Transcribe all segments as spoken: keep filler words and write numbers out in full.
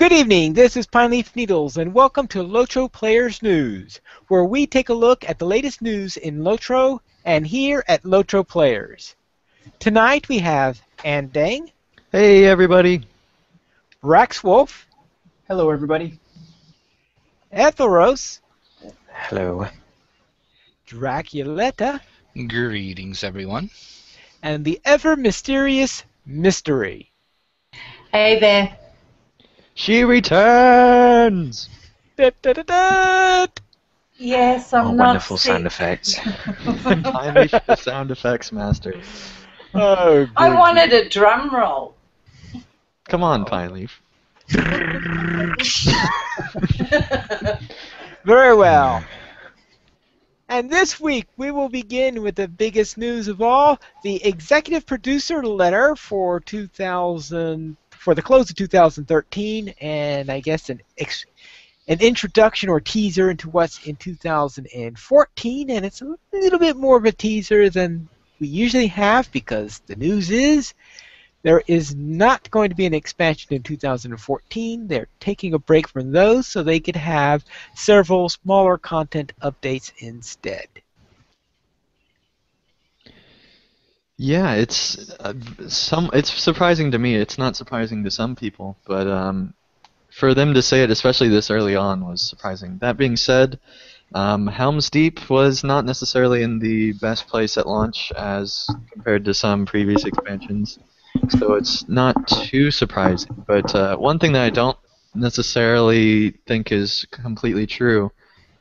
Good evening, this is Pine Leaf Needles, and welcome to Lotro Players News, where we take a look at the latest news in Lotro and here at Lotro Players. Tonight we have Andang. Hey, everybody. Braxwolf. Hello, everybody. Ethelros. Hello. Draculetta. Greetings, everyone. And the ever-mysterious Mystery. Hey there. She returns! Da, da, da, da. Yes, I'm oh, not wonderful sick. Sound effects. I'm a sound effects master. Oh, I wanted a drum roll. Come on, Pine Leaf. Very well. And this week, we will begin with the biggest news of all, the executive producer letter for two thousand. For the close of two thousand thirteen, and I guess an ex an introduction or teaser into what's in two thousand fourteen, and it's a little bit more of a teaser than we usually have because the news is there is not going to be an expansion in two thousand fourteen. They're taking a break from those so they could have several smaller content updates instead. Yeah, it's uh, some. It's surprising to me. It's not surprising to some people, but um, for them to say it, especially this early on, was surprising. That being said, um, Helm's Deep was not necessarily in the best place at launch as compared to some previous expansions, so it's not too surprising. But uh, one thing that I don't necessarily think is completely true,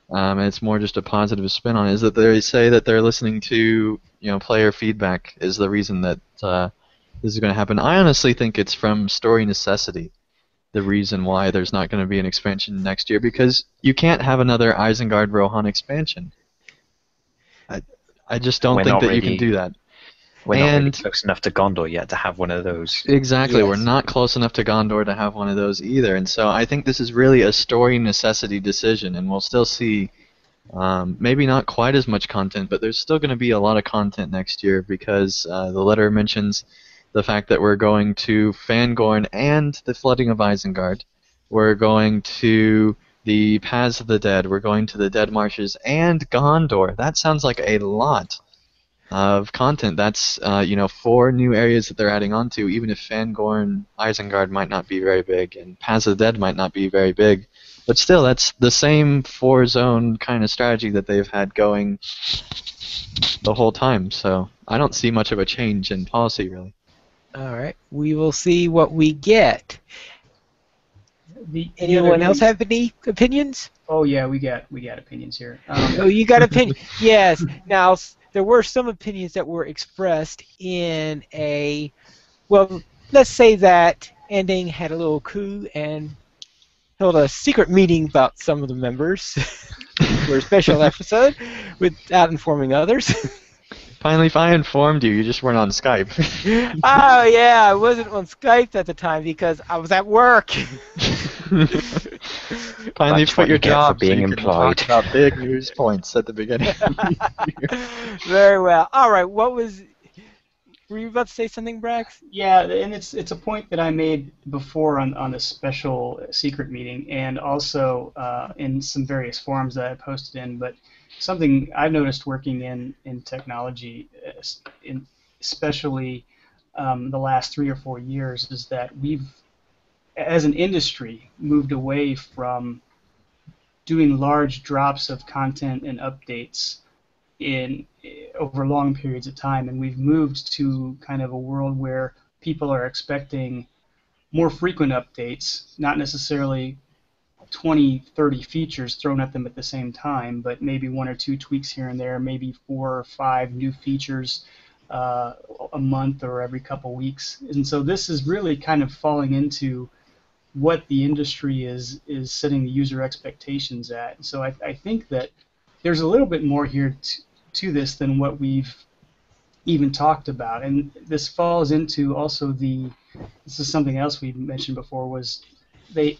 Um, and it's more just a positive spin on it, is that they say that they're listening to, you know, player feedback is the reason that uh, this is going to happen. I honestly think it's from story necessity, the reason why there's not going to be an expansion next year, because you can't have another Isengard Rohan expansion. I, I just don't we're think that ready. You can do that. We're and not really close enough to Gondor yet to have one of those. Exactly, yes. We're not close enough to Gondor to have one of those either, and so I think this is really a story necessity decision, and we'll still see um, maybe not quite as much content, but there's still going to be a lot of content next year because uh, the letter mentions the fact that we're going to Fangorn and the flooding of Isengard. We're going to the Paths of the Dead. We're going to the Dead Marshes and Gondor. That sounds like a lot of content. That's uh, you know, four new areas that they're adding on to, even if Fangorn, Isengard might not be very big, and Paths of the Dead might not be very big. But still, that's the same four-zone kind of strategy that they've had going the whole time, so I don't see much of a change in policy, really. Alright, we will see what we get. The, Anyone else have any opinions? Oh yeah, we got, we got opinions here. Um, oh, you got opinions? Yes. Now, there were some opinions that were expressed in a, well, let's say that Andang had a little coup and held a secret meeting about some of the members for a special episode without informing others. Finally, if I informed you, you just weren't on Skype. Oh, yeah, I wasn't on Skype at the time because I was at work. Finally, put your job for being employed. About big news points at the beginning. Very well. All right. What was? Were you about to say something, Brax? Yeah, and it's it's a point that I made before on on a special secret meeting, and also uh, in some various forums that I posted in. But something I've noticed working in in technology, in especially um, the last three or four years, is that we've, as an industry, moved away from doing large drops of content and updates in over long periods of time, and we've moved to kind of a world where people are expecting more frequent updates, not necessarily twenty, thirty features thrown at them at the same time, but maybe one or two tweaks here and there, maybe four or five new features uh, a month or every couple weeks. And so this is really kind of falling into what the industry is is setting the user expectations at. So I, I think that there's a little bit more here to, to this than what we've even talked about, and this falls into also the, this is something else we mentioned before, was they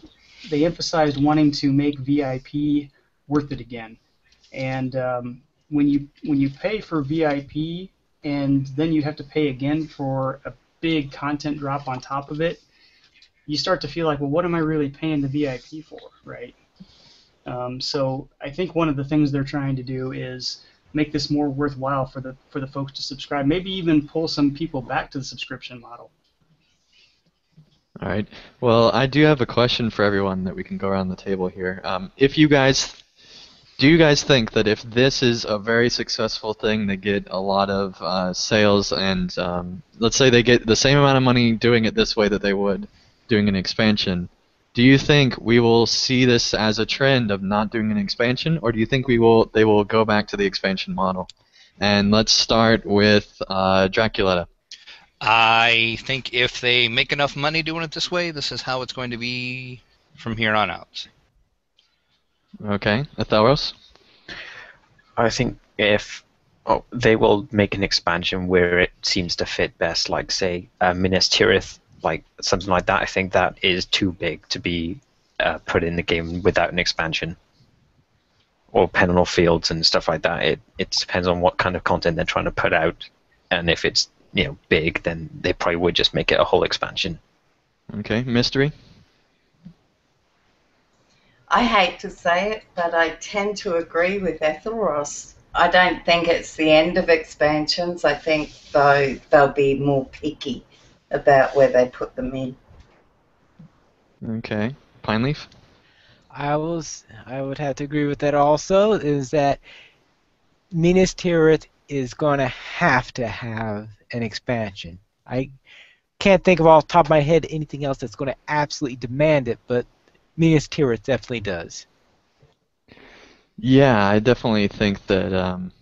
they emphasized wanting to make V I P worth it again, and um, when you when you pay for V I P and then you have to pay again for a big content drop on top of it, you start to feel like, well, what am I really paying the V I P for, right? Um, so I think one of the things they're trying to do is make this more worthwhile for the for the folks to subscribe. Maybe even pull some people back to the subscription model. All right. Well, I do have a question for everyone that we can go around the table here. Um, if you guys, do you guys think that if this is a very successful thing, they get a lot of uh, sales, and um, let's say they get the same amount of money doing it this way that they would doing an expansion, do you think we will see this as a trend of not doing an expansion, or do you think we will they will go back to the expansion model? And let's start with uh, Draculetta. I think if they make enough money doing it this way, this is how it's going to be from here on out. Okay, Ethelros? I think if oh, they will make an expansion where it seems to fit best, like say uh, Minas Tirith, like something like that. I think that is too big to be uh, put in the game without an expansion, or Penal Fields and stuff like that. It it depends on what kind of content they're trying to put out, and if it's you know big, then they probably would just make it a whole expansion. Okay, Mystery. I hate to say it, but I tend to agree with Ethelros. I don't think it's the end of expansions. I think though they'll be more picky about where they put them in. Okay, Pine Leaf. I was, I would have to agree with that. Also, is that Minas Tirith is going to have to have an expansion. I can't think of off the top of my head anything else that's going to absolutely demand it, but Minas Tirith definitely does. Yeah, I definitely think that. Um,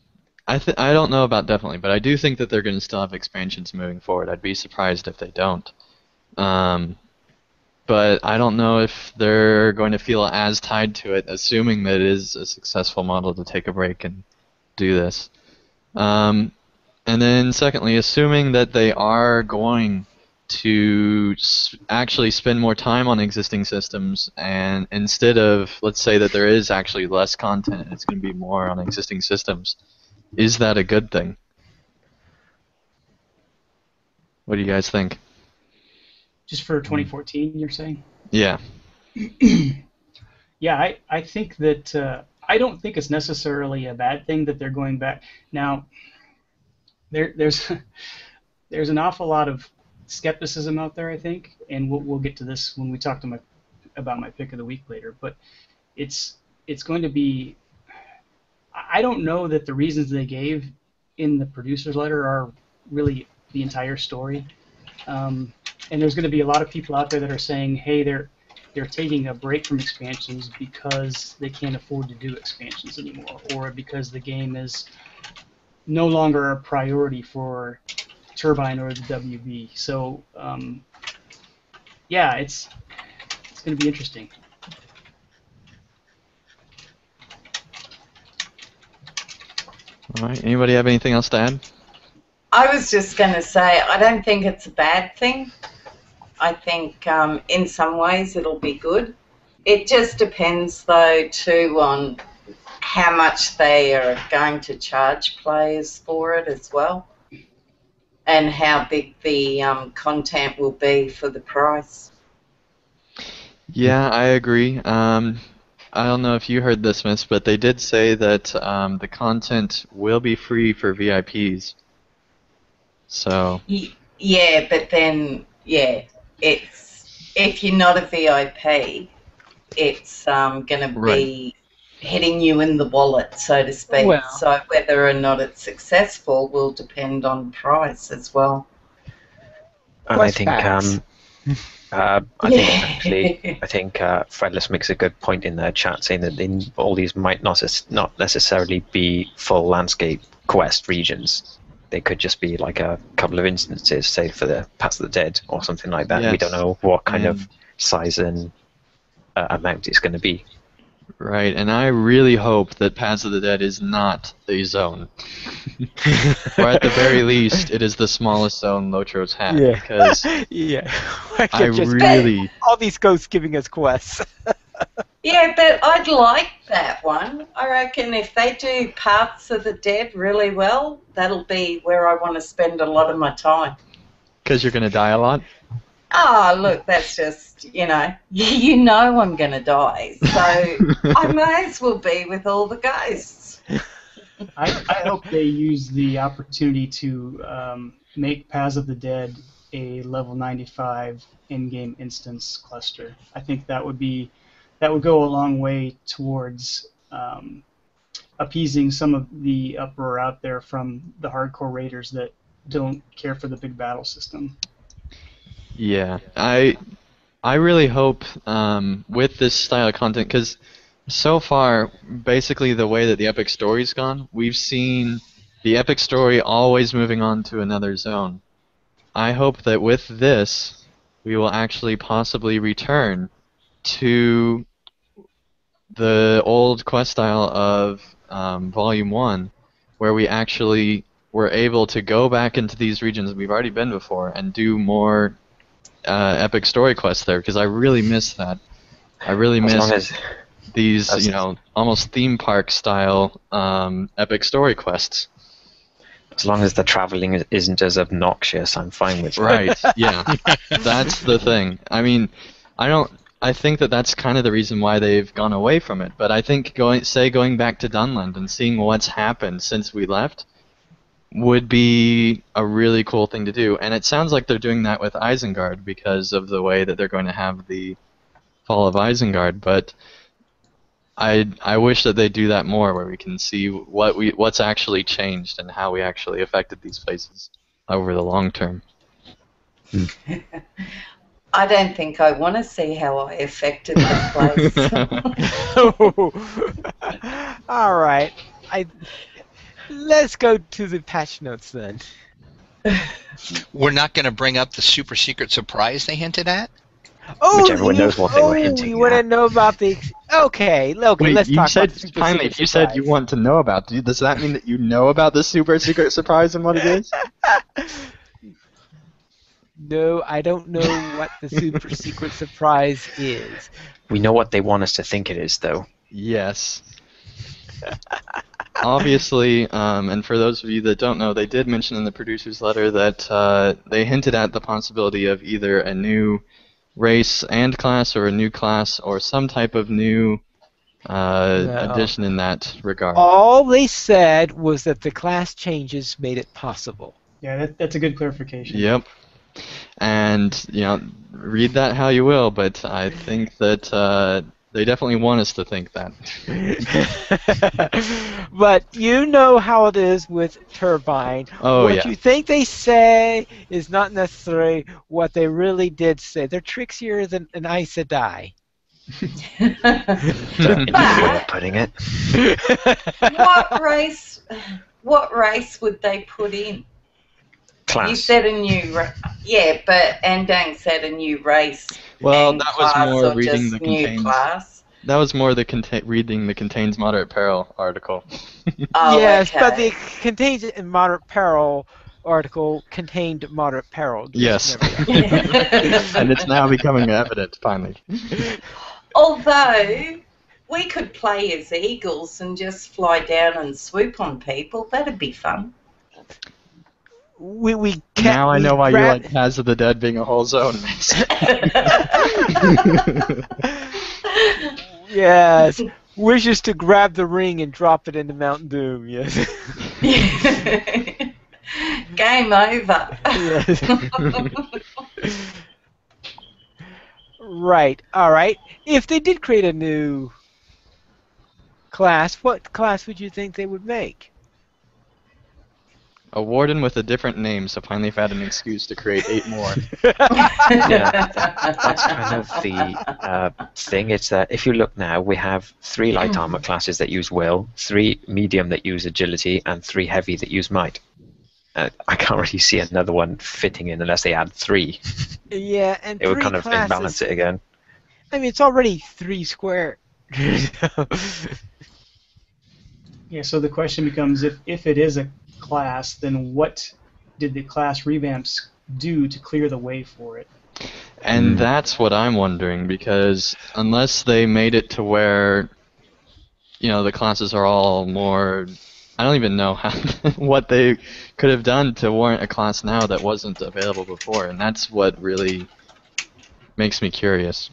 I th I don't know about definitely, but I do think that they're going to still have expansions moving forward. I'd be surprised if they don't. Um, but I don't know if they're going to feel as tied to it, assuming that it is a successful model to take a break and do this. Um, and then secondly, assuming that they are going to s actually spend more time on existing systems, and instead of, let's say that there is actually less content and it's going to be more on existing systems, is that a good thing? What do you guys think? Just for twenty fourteen, you're saying? Yeah. Yeah, I, I think that uh, I don't think it's necessarily a bad thing that they're going back. Now, there there's there's an awful lot of skepticism out there, I think, and we'll, we'll get to this when we talk to my about my pick of the week later. But it's it's going to be. I don't know that the reasons they gave in the producer's letter are really the entire story. Um, and there's going to be a lot of people out there that are saying, hey, they're they're taking a break from expansions because they can't afford to do expansions anymore, or because the game is no longer a priority for Turbine or the W B. So, um, yeah, it's it's going to be interesting. All right. Anybody have anything else to add? I was just going to say I don't think it's a bad thing. I think um, in some ways it'll be good. It just depends, though, too, on how much they are going to charge players for it as well, and how big the um, content will be for the price. Yeah, I agree. Um, I don't know if you heard this, Miss, but they did say that um, the content will be free for V I Ps. So. Yeah, but then, yeah, it's if you're not a V I P, it's um, going to be hitting you in the wallet, so to speak. Well. So whether or not it's successful will depend on price as well. And I think. Um, Uh, I think actually, I think uh, Fredless makes a good point in their chat, saying that they, all these might not not necessarily be full landscape quest regions. They could just be like a couple of instances, say for the Paths of the Dead or something like that. Yes. We don't know what kind mm. of size and uh, amount it's going to be. Right, and I really hope that Paths of the Dead is not the zone, or at the very least, it is the smallest zone Lotro's had. Yeah, because yeah, I, I just, really all these ghosts giving us quests. Yeah, but I'd like that one. I reckon if they do Paths of the Dead really well, that'll be where I want to spend a lot of my time. Because you're going to die a lot. oh, look, that's just, you know, you know I'm going to die, so I may as well be with all the ghosts. I, I hope they use the opportunity to um, make Paths of the Dead a level ninety-five in-game instance cluster. I think that would be, that would go a long way towards um, appeasing some of the uproar out there from the hardcore raiders that don't care for the big battle system. Yeah, I I really hope um, with this style of content, because so far, basically the way that the epic story's gone, we've seen the epic story always moving on to another zone. I hope that with this, we will actually possibly return to the old quest style of um, Volume one, where we actually were able to go back into these regions we've already been before and do more uh, epic story quests there, because I really miss that. I really miss as long as these, you know, almost theme park style um, epic story quests. As long as the traveling isn't as obnoxious, I'm fine with that. Right, yeah. That's the thing. I mean, I don't... I think that that's kind of the reason why they've gone away from it. But I think, going, say, going back to Dunland and seeing what's happened since we left would be a really cool thing to do. And it sounds like they're doing that with Isengard because of the way that they're going to have the fall of Isengard. But I I wish that they do that more, where we can see what we what's actually changed and how we actually affected these places over the long term. I don't think I want to see how I affected the place. Oh. All right. I, let's go to the patch notes then. We're not going to bring up the super secret surprise they hinted at? Oh, which everyone knows what they were hinting at. You want to know about the... Okay, Logan, Wait, let's talk said, about the super Pine Leaf, secret you surprise. Said you want to know about. Does that mean that you know about the super secret surprise and what it is? No, I don't know what the super secret surprise is. We know what they want us to think it is, though. Yes. Obviously, um, and for those of you that don't know, they did mention in the producer's letter that uh, they hinted at the possibility of either a new race and class or a new class or some type of new uh, no. addition in that regard. All they said was that the class changes made it possible. Yeah, that, that's a good clarification. Yep. And, you know, read that how you will, but I think that uh, they definitely want us to think that. But you know how it is with Turbine. Oh, what yeah. you think they say is not necessarily what they really did say. They're trickier than an Aes Sedai. That's an easy way of putting it. What race, what race would they put in? Class. You said a new, ra yeah, but Andang said a new race. Well, that was more reading the contains. Class? That was more the contain reading the Contains Moderate Peril article. Oh, yes, okay. But the Contains and Moderate Peril article contained moderate peril. Yes, and it's now becoming evident finally. Although we could play as eagles and just fly down and swoop on people. That'd be fun. We, we can't, now I know why you like Paths of the Dead being a whole zone. Yes. Wishes to grab the ring and drop it into Mount Doom, yes. Game over. Yes. Right, alright. If they did create a new class, what class would you think they would make? A warden with a different name, so Pine Leaf had an excuse to create eight more. Yeah, that's kind of the uh, thing. It's that if you look now, we have three light armor classes that use will, three medium that use agility, and three heavy that use might. Uh, I can't really see another one fitting in unless they add three. Yeah, and it three would kind of classes, imbalance it again. I mean, it's already three square. Yeah, so the question becomes, if, if it is a class, then what did the class revamps do to clear the way for it? And that's what I'm wondering, because unless they made it to where, you know, the classes are all more, I don't even know how what they could have done to warrant a class now that wasn't available before, and that's what really makes me curious.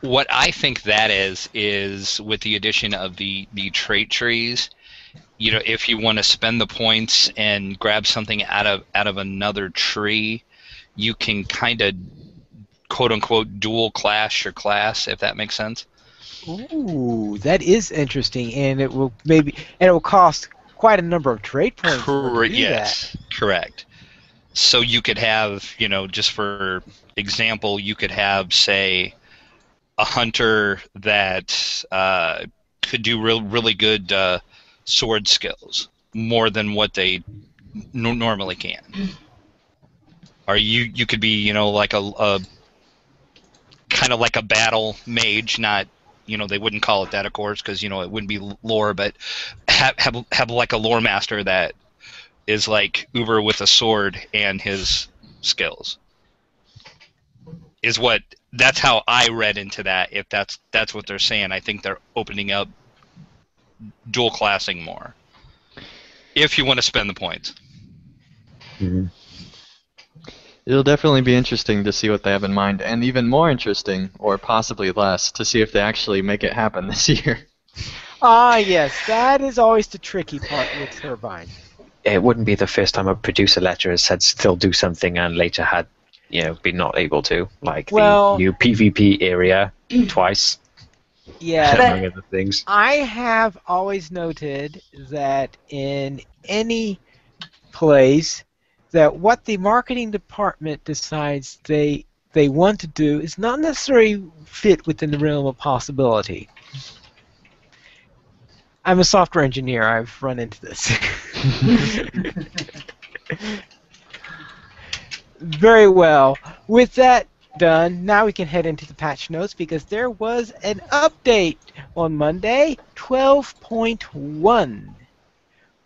What I think that is, is with the addition of the, the trait trees, you know, if you want to spend the points and grab something out of out of another tree, you can kind of, quote unquote, dual class your class, if that makes sense. Ooh, that is interesting, and it will maybe and it will cost quite a number of trade points. Cor- yes, that. correct. So you could have, you know, just for example, you could have, say, a hunter that uh, could do real, really good uh, sword skills, more than what they n- normally can. Or you, you could be, you know, like a, a kind of like a battle mage, not, you know, they wouldn't call it that, of course, because, you know, it wouldn't be lore, but have, have, have like a lore master that is like Uber with a sword and his skills. Is what, that's how I read into that, if that's that's what they're saying. I think they're opening up dual classing more, if you want to spend the points. Mm-hmm. It'll definitely be interesting to see what they have in mind, and even more interesting, or possibly less, to see if they actually make it happen this year. Ah, yes, that is always the tricky part with Turbine. It wouldn't be the first time a producer letter has said still do something and later had, you know, be not able to. Like well, the new P V P area twice. Yeah, among other things. I have always noted that in any place that what the marketing department decides they they want to do is not necessarily fit within the realm of possibility. I'm a software engineer. I've run into this. Very well. With that done, now we can head into the patch notes, because there was an update on Monday, twelve point one,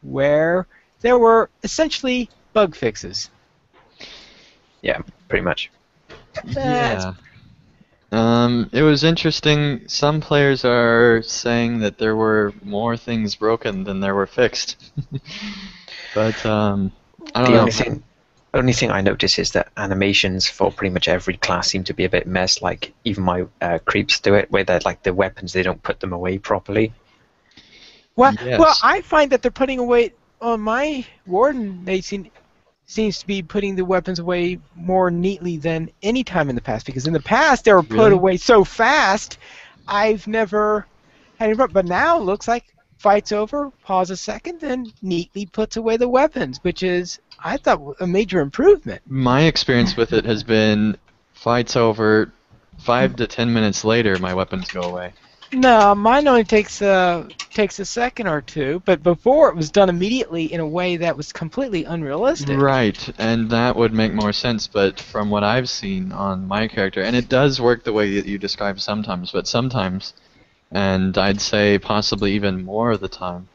where there were essentially bug fixes. Yeah, pretty much. That's yeah. Um, it was interesting. Some players are saying that there were more things broken than there were fixed. But um, I don't the know. Only thing, only thing I noticed is that animations for pretty much every class seem to be a bit messed. Like even my uh, creeps do it, where they're like the weapons, they don't put them away properly. Well, yes. well, I find that they're putting away on my warden. They seem. Seems to be putting the weapons away more neatly than any time in the past, because in the past they were put really? away so fast, I've never had any problem. But now it looks like fight's over, pause a second, and neatly puts away the weapons, which is, I thought, a major improvement. My experience with it has been fight's over, five to ten minutes later my weapons go away. No, mine only takes a, takes a second or two, but before it was done immediately in a way that was completely unrealistic. Right, and that would make more sense, but from what I've seen on my character, and it does work the way that you describe sometimes, but sometimes, and I'd say possibly even more of the time,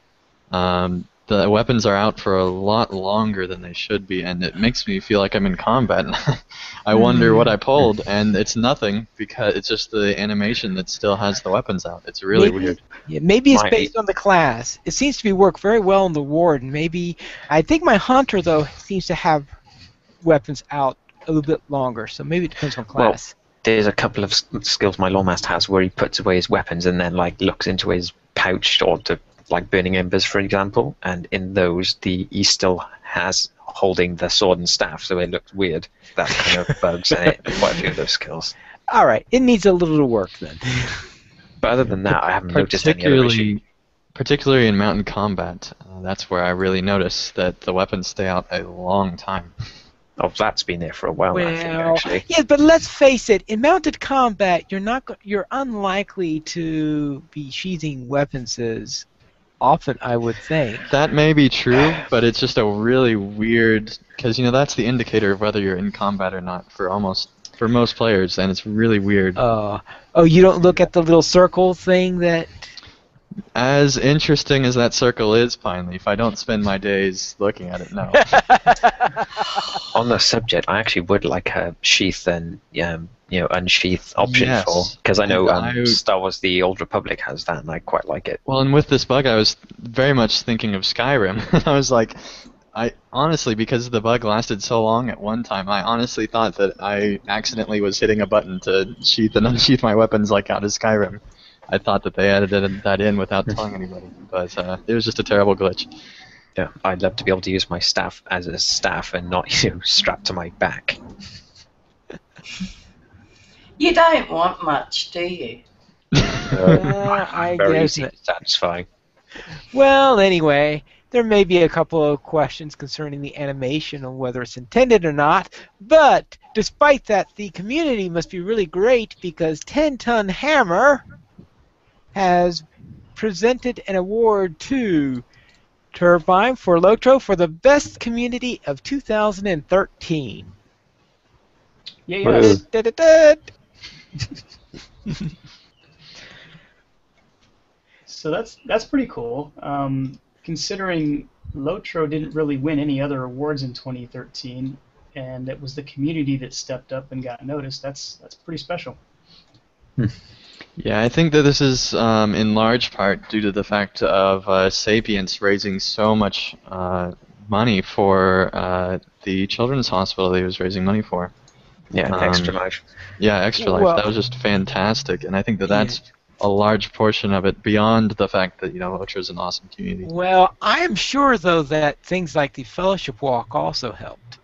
um, the weapons are out for a lot longer than they should be, and it makes me feel like I'm in combat. I wonder what I pulled, and it's nothing, because it's just the animation that still has the weapons out. It's really maybe, weird. Yeah, maybe it's my, based on the class. It seems to be work very well in the ward, and maybe I think my hunter though seems to have weapons out a little bit longer, so maybe it depends on class. Well, there's a couple of skills my lawmaster has where he puts away his weapons and then like looks into his pouch or to like Burning Embers, for example, and in those, the he still has holding the sword and staff, so it looks weird. That kind of bugs in it, quite a few of those skills. All right, it needs a little work then. But other than that, I haven't noticed any other issue. Particularly in mountain combat, uh, that's where I really notice that the weapons stay out a long time. Oh, that's been there for a while, well, I think, actually. Yeah, but let's face it. In mounted combat, you're not go- you're unlikely to be sheathing weapons as often, I would think. That may be true, but it's just a really weird, because you know that's the indicator of whether you're in combat or not for almost for most players, and it's really weird. Uh, oh, you don't look at the little circle thing that. As interesting as that circle is, Pine Leaf, I don't spend my days looking at it, no. On the subject, I actually would like a sheath and um, you know, unsheath option yes. for, because I know um, I, Star Wars The Old Republic has that, and I quite like it. Well, and with this bug, I was very much thinking of Skyrim. I was like, I honestly, because the bug lasted so long at one time, I honestly thought that I accidentally was hitting a button to sheath and unsheath my weapons like out of Skyrim. I thought that they added that in without telling anybody, but uh, it was just a terrible glitch. Yeah, I'd love to be able to use my staff as a staff and not, you know, strapped to my back. You don't want much, do you? Uh, I'm very satisfying. Well, anyway, there may be a couple of questions concerning the animation and whether it's intended or not, but despite that, the community must be really great because ten-ton Hammer has presented an award to Turbine for Lotro for the best community of two thousand thirteen. Yeah, yes. Da, da, da. So that's that's pretty cool. Um, considering Lotro didn't really win any other awards in twenty thirteen, and it was the community that stepped up and got noticed. That's that's pretty special. Hmm. Yeah, I think that this is um, in large part due to the fact of uh, Sapience raising so much uh, money for uh, the children's hospital that he was raising money for. Yeah, um, Extra Life. Yeah, Extra Life. Well, that was just fantastic, and I think that that's yeah. a large portion of it beyond the fact that, you know, Lotro is an awesome community. Well, I'm sure, though, that things like the Fellowship Walk also helped.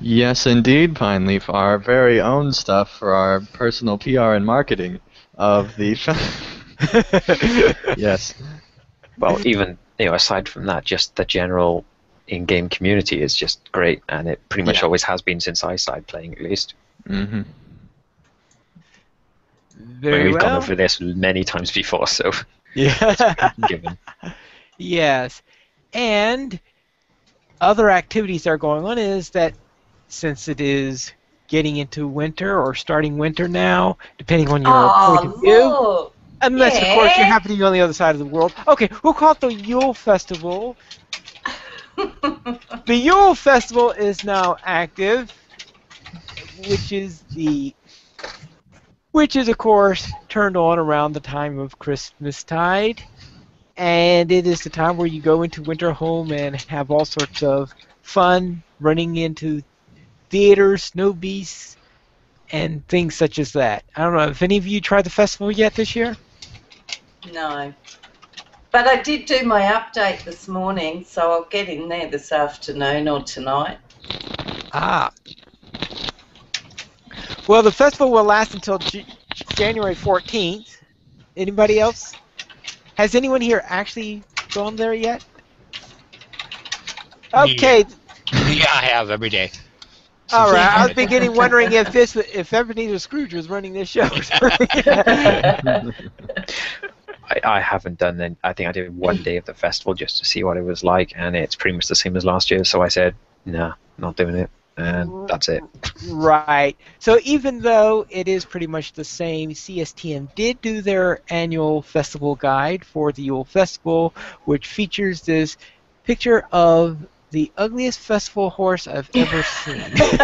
Yes, indeed, Pine Leaf. Our very own stuff for our personal P R and marketing of the yes. Well, even, you know, aside from that, just the general in-game community is just great, and it pretty much yeah. always has been since I started playing, at least. Mm-hmm. Very We've well. gone over this many times before, so yeah. Given. Yes, and other activities that are going on is that since it is getting into winter or starting winter now, depending on your oh, point of view. Look. Unless, yeah. of course, you're happy to be on the other side of the world. Okay, we'll call it the Yule Festival. The Yule Festival is now active, which is the, which is of course turned on around the time of Christmastide, and it is the time where you go into Winter Home and have all sorts of fun, running into theaters, snow beasts, and things such as that. I don't know, have any of you tried the festival yet this year? No. But I did do my update this morning, so I'll get in there this afternoon or tonight. Ah. Well, the festival will last until January fourteenth. Anybody else? Has anyone here actually gone there yet? Okay. Yeah, yeah I have, every day. All right, I was beginning wondering if this, if Ebenezer Scrooge was running this show. I, I haven't done that. I think I did one day of the festival just to see what it was like, and it's pretty much the same as last year. So I said, "Nah, not doing it," and that's it. Right. So even though it is pretty much the same, C S T M did do their annual festival guide for the Yule Festival, which features this picture of the ugliest festival horse I've ever seen.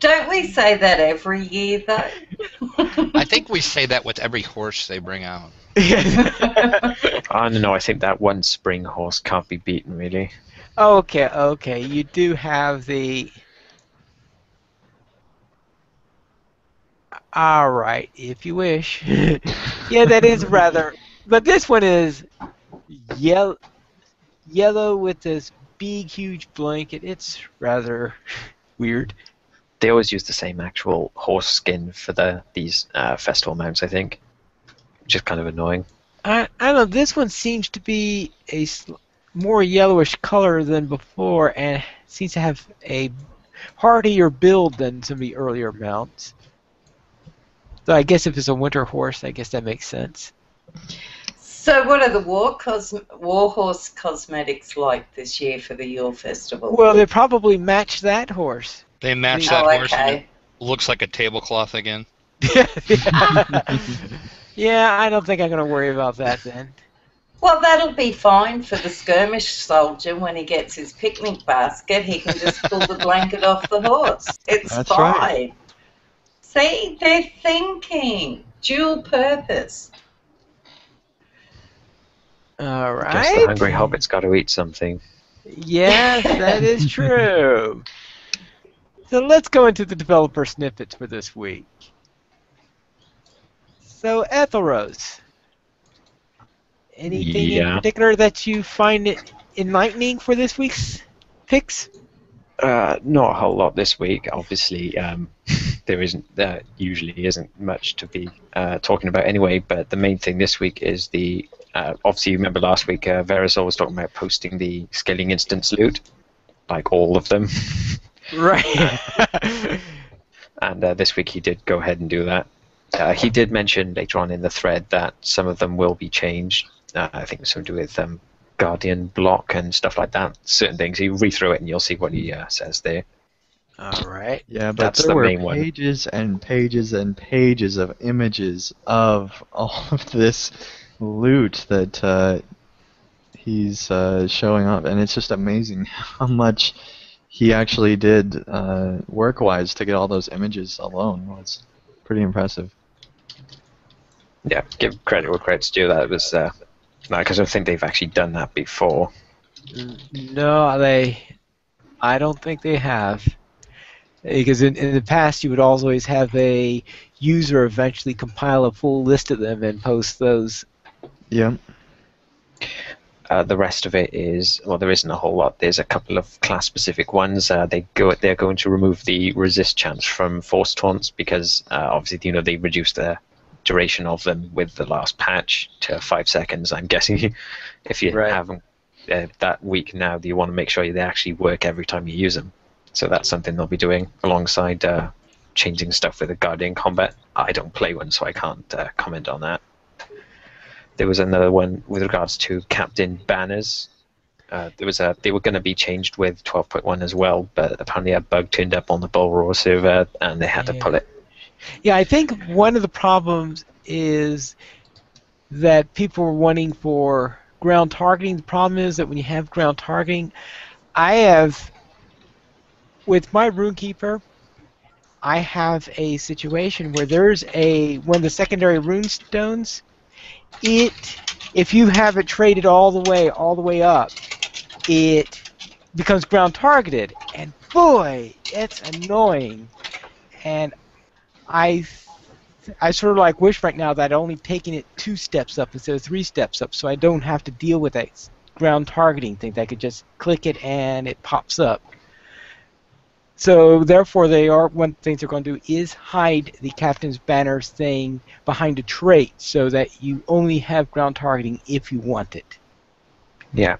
Don't we say that every year, though? I think we say that with every horse they bring out. I don't know. I think that one spring horse can't be beaten, really. Okay, okay. You do have the... All right, if you wish. Yeah, that is rather... But this one is yellow. Yellow with this big, huge blanket. It's rather weird. They always use the same actual horse skin for the these uh, festival mounts, I think. Which is kind of annoying. I, I don't know. This one seems to be a sl more yellowish color than before and seems to have a hardier build than some of the earlier mounts. So I guess if it's a winter horse, I guess that makes sense. So what are the war cosme warhorse cosmetics like this year for the Yule Festival? Well, they probably match that horse. They match that oh, horse okay. and it looks like a tablecloth again. Yeah, yeah. Yeah, I don't think I'm going to worry about that then. Well, that'll be fine for the skirmish soldier. When he gets his picnic basket, he can just pull the blanket off the horse. It's That's fine. Right. See, they're thinking. Dual purpose. All right. I guess the hungry hobbit's got to eat something. Yes, that is true. So let's go into the developer snippets for this week. So Ethelros, anything yeah. in particular that you find it enlightening for this week's picks? Uh, not a whole lot this week. Obviously, um, there isn't. There usually isn't much to be uh, talking about anyway. But the main thing this week is the. Uh, obviously, you remember last week, uh, Verisol was talking about posting the scaling instance loot, like all of them. Right. And uh, this week he did go ahead and do that. Uh, he did mention later on in the thread that some of them will be changed. Uh, I think something to do with um, Guardian block and stuff like that. Certain things. He read through it and you'll see what he uh, says there. All right. Yeah, but That's there the were main pages one. and pages and pages of images of all of this loot that uh, he's uh, showing up, and it's just amazing how much he actually did uh, work-wise to get all those images alone. Well, it's pretty impressive. Yeah, give credit where credit's due. That was uh, no, because I think they've actually done that before. No, they. I don't think they have, because in, in the past you would always have a user eventually compile a full list of them and post those. Yeah. Uh, the rest of it is, well, there isn't a whole lot. There's a couple of class-specific ones. Uh, they go, they're going to remove the resist chance from force taunts because uh, obviously, you know, they reduced the duration of them with the last patch to five seconds. I'm guessing if you right. haven't uh, that week now, you want to make sure they actually work every time you use them. So that's something they'll be doing alongside uh, changing stuff with the Guardian combat. I don't play one, so I can't uh, comment on that. There was another one with regards to Captain Banners. Uh, there was a, they were going to be changed with twelve point one as well, but apparently a bug turned up on the Bullroar server, and they had yeah. to pull it. Yeah, I think one of the problems is that people are wanting for ground targeting. The problem is that when you have ground targeting, I have, with my Runekeeper, I have a situation where there's a one of the secondary rune stones. It, if you have it traded all the way, all the way up, it becomes ground targeted, and boy, it's annoying. And I, I sort of like wish right now that I'd only taken it two steps up instead of three steps up, so I don't have to deal with that ground targeting thing. I could just click it and it pops up. So therefore, they are one of the things they're going to do is hide the Captain's Banners thing behind a trait so that you only have ground targeting if you want it. Yeah,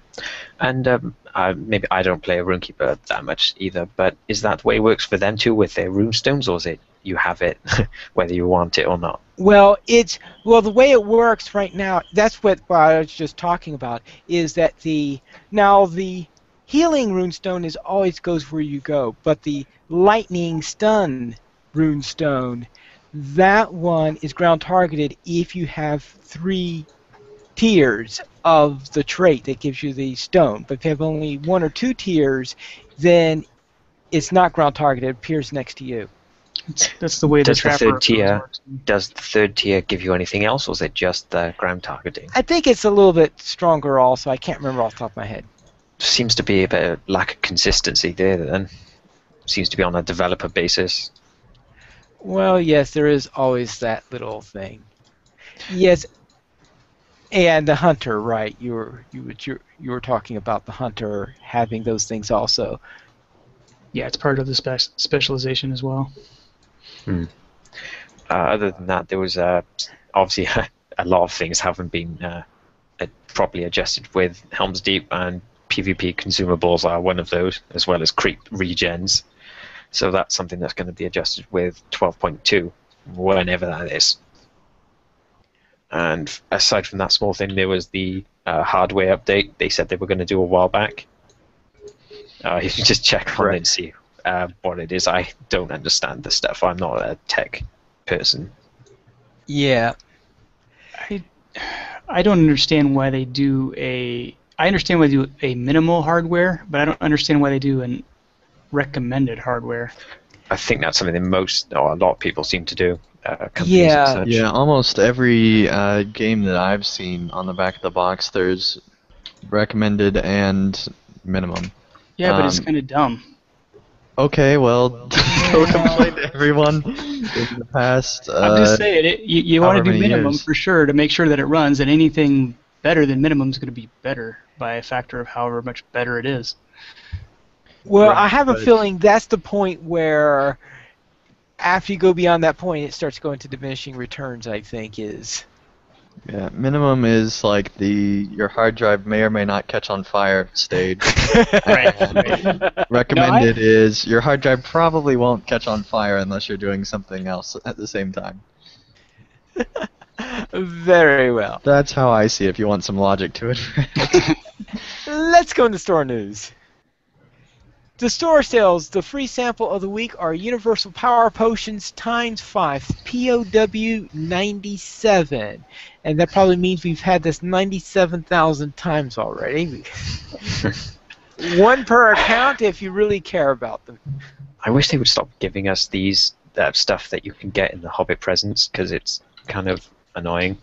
and um, I, maybe I don't play a Runekeeper that much either, but is that the way it works for them too with their runestones, or is it you have it whether you want it or not? Well, it's well the way it works right now. That's what I was just talking about. Is that the now the Healing runestone is always goes where you go, but the lightning stun runestone, that one is ground targeted if you have three tiers of the trait that gives you the stone. But if you have only one or two tiers, then it's not ground targeted. It appears next to you. That's the way the trapper works. Does the third tier give you anything else, or is it just the ground targeting? I think it's a little bit stronger also. I can't remember off the top of my head. Seems to be a bit of lack of consistency there, then. Seems to be on a developer basis. Well, yes, there is always that little thing. Yes, and the hunter, right? You were you were you were talking about the hunter having those things also. Yeah, it's part of the spe specialization as well. Hmm. Uh, other than that, there was uh, obviously a lot of things haven't been uh, properly adjusted with Helm's Deep, and P V P consumables are one of those, as well as creep regens. So that's something that's going to be adjusted with twelve point two, whenever that is. And aside from that small thing, there was the uh, hardware update they said they were going to do a while back. Uh, you can just check on it and see uh, what it is. I don't understand this stuff. I'm not a tech person. Yeah. I, I don't understand why they do a... I understand why they do a minimal hardware, but I don't understand why they do an recommended hardware. I think that's something that most, or a lot of people seem to do. Uh, yeah, and such. yeah. Almost every uh, game that I've seen on the back of the box, there's recommended and minimum. Yeah, but um, it's kind of dumb. Okay, well, don't complain to everyone in the past. Uh, I'm just saying, it, you, you want to do minimum years. for sure to make sure that it runs, and anything better than minimum is going to be better by a factor of however much better it is. Well, right, I have a feeling that's the point where, after you go beyond that point, it starts going to diminishing returns, I think, is... Yeah, minimum is like the your hard drive may or may not catch on fire stage. Recommended no, is your hard drive probably won't catch on fire unless you're doing something else at the same time. Very well. That's how I see it if you want some logic to it. Let's go into store news. The store sales, the free sample of the week, are Universal Power Potions times five, P O W ninety-seven. And that probably means we've had this ninety-seven thousand times already. One per account if you really care about them. I wish they would stop giving us these uh, stuff that you can get in the Hobbit presents, because it's kind of annoying.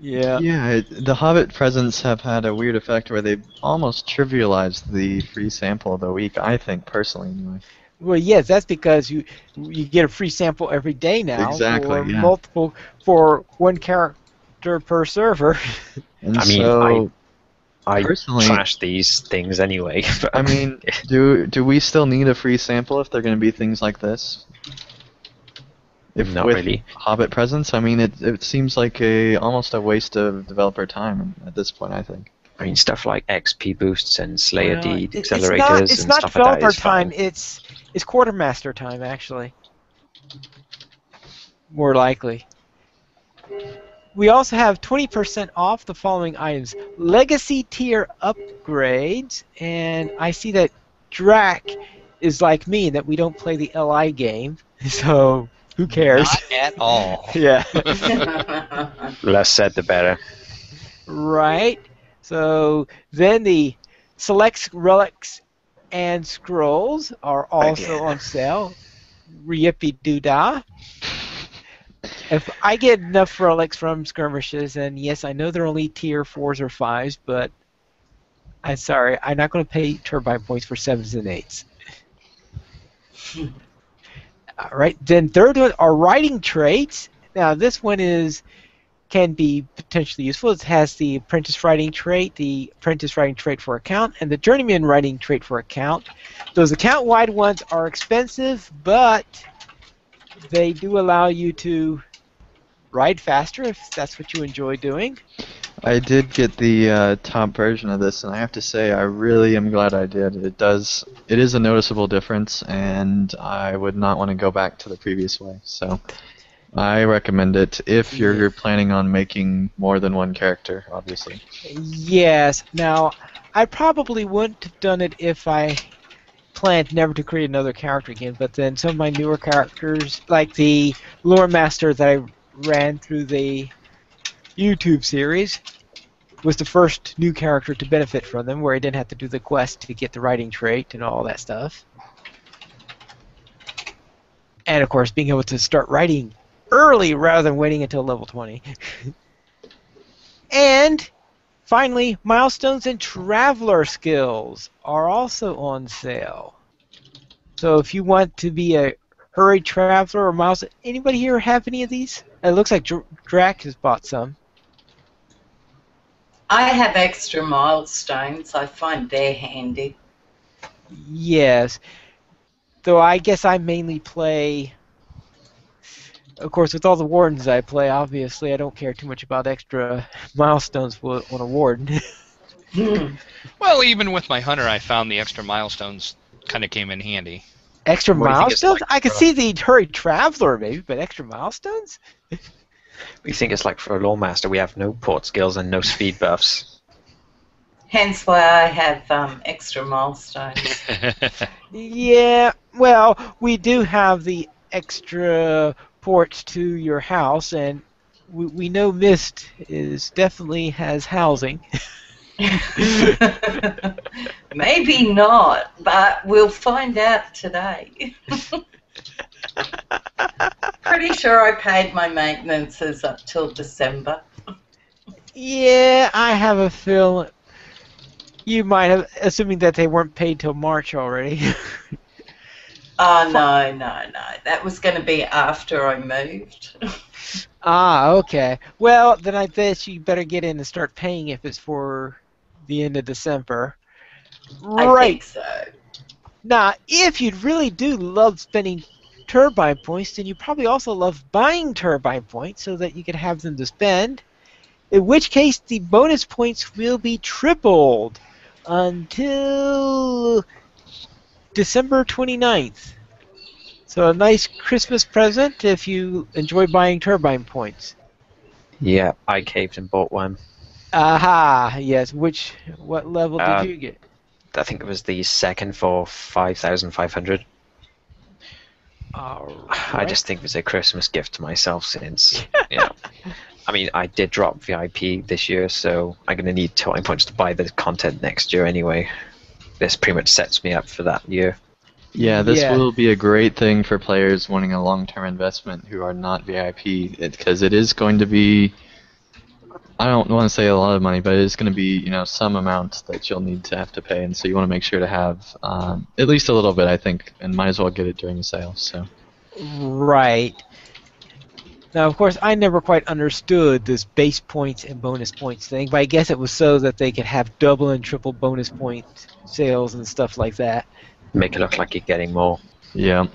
Yeah. Yeah, it, the Hobbit presents have had a weird effect where they've almost trivialized the free sample of the week, I think, personally, anyway. Well, yes, that's because you you get a free sample every day now. Exactly. For yeah. multiple for one character per server. And I mean, so I, I personally trash these things anyway. But I mean, do do we still need a free sample if they're going to be things like this? If Not with really. Hobbit presence, I mean, it it seems like a almost a waste of developer time at this point. I think. I mean, stuff like X P boosts and Slayer well, D accelerators not, and stuff like that. It's not developer time. Fun. It's it's quartermaster time, actually. More likely. We also have twenty percent off the following items: legacy tier upgrades, and I see that Drac is like me that we don't play the L I game, so. Who cares? Not at all. Yeah. Less said, the better. Right. So then the selects, relics, and scrolls are also Again. on sale. Rippy doo dah. If I get enough relics from skirmishes, and yes, I know they're only tier fours or fives, but I'm sorry, I'm not going to pay turbine points for sevens and eights. All right, then third one are writing traits. Now this one is can be potentially useful. It has the apprentice writing trait, the apprentice writing trait for account, and the journeyman writing trait for account. Those account-wide ones are expensive, but they do allow you to ride faster if that's what you enjoy doing. I did get the uh, top version of this, and I have to say I really am glad I did. It does, it is a noticeable difference, and I would not want to go back to the previous way. So I recommend it if you're, you're planning on making more than one character, obviously. Yes. Now, I probably wouldn't have done it if I planned never to create another character again, but then some of my newer characters, like the Lore Master that I ran through the YouTube series, was the first new character to benefit from them, where he didn't have to do the quest to get the writing trait and all that stuff. And of course, being able to start writing early rather than waiting until level twenty. And finally, milestones and traveler skills are also on sale. So if you want to be a hurried traveler or milestone, anybody here have any of these? It looks like Dr Drac has bought some. I have extra milestones. I find they're handy. Yes. Though I guess I mainly play... Of course, with all the wardens I play, obviously I don't care too much about extra milestones on a warden. Well, even with my hunter, I found the extra milestones kind of came in handy. Extra milestones? Like I could see the hurried traveler maybe, but extra milestones? What do you think it's like for a lore master? We have no port skills and no speed buffs. Hence why I have um, extra milestones. Yeah, well, we do have the extra ports to your house, and we, we know Mist is definitely has housing. Maybe not, but we'll find out today. Pretty sure I paid my maintenances up till December. Yeah, I have a feeling. You might have, assuming that they weren't paid till March already. Oh, no, no, no. That was going to be after I moved. Ah, okay. Well, then I guess you better get in and start paying if it's for the end of December. Right. I think so. Now, if you really do love spending Turbine points, then you probably also love buying Turbine points so that you can have them to spend, in which case the bonus points will be tripled until December twenty-ninth. So a nice Christmas present if you enjoy buying Turbine points. Yeah, I caved and bought one. Aha, yes. Which, what level did uh, you get? I think it was the second for five thousand five hundred. Right. I just think it was a Christmas gift to myself since, you know, I mean, I did drop V I P this year, so I'm going to need Turbine points to buy the content next year anyway. This pretty much sets me up for that year. Yeah, this yeah. will be a great thing for players wanting a long-term investment who are not V I P, because it, it is going to be, I don't want to say a lot of money, but it is going to be, you know, some amount that you'll need to have to pay, and so you want to make sure to have um, at least a little bit, I think, and might as well get it during the sale. So. Right. Now, of course, I never quite understood this base points and bonus points thing, but I guess it was so that they could have double and triple bonus point sales and stuff like that. Make it look like you're getting more. Yeah.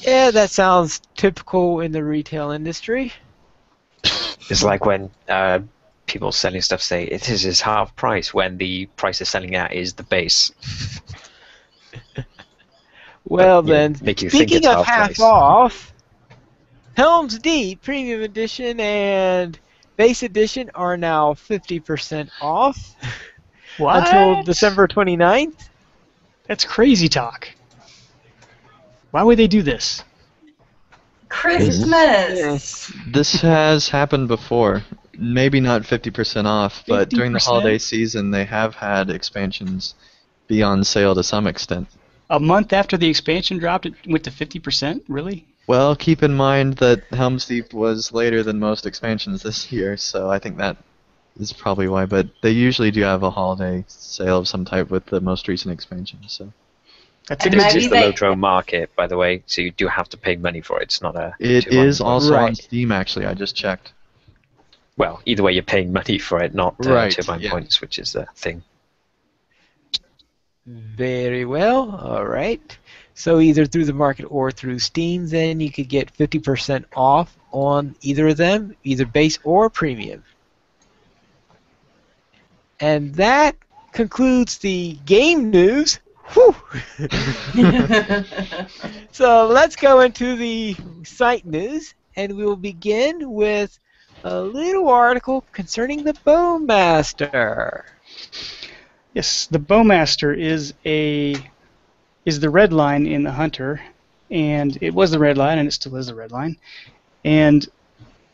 Yeah, that sounds typical in the retail industry. It's like when uh, people selling stuff say, it is is half price, when the price they're selling at is the base. Well, then, make you speaking think it's of half, half off, Helm's Deep Premium Edition and Base Edition are now fifty percent off. What? Until December twenty-ninth. That's crazy talk. Why would they do this? Christmas! Yes. This has happened before. Maybe not fifty percent off, but fifty percent? During the holiday season they have had expansions be on sale to some extent. A month after the expansion dropped, it went to fifty percent? Really? Well, keep in mind that Helm's Deep was later than most expansions this year, so I think that is probably why, but they usually do have a holiday sale of some type with the most recent expansion, so... That's it is the Lotro market, by the way, so you do have to pay money for it. It's not a... It is also on Steam, actually. I just checked. Well, either way, you're paying money for it, not uh, Turbine points, which is the thing. Very well. All right. So either through the market or through Steam, then you could get fifty percent off on either of them, either base or premium. And that concludes the game news. Whew. So let's go into the site news, and we will begin with a little article concerning the Bowmaster. Yes, the Bowmaster is a is the red line in the Hunter, and it was the red line, and it still is the red line. And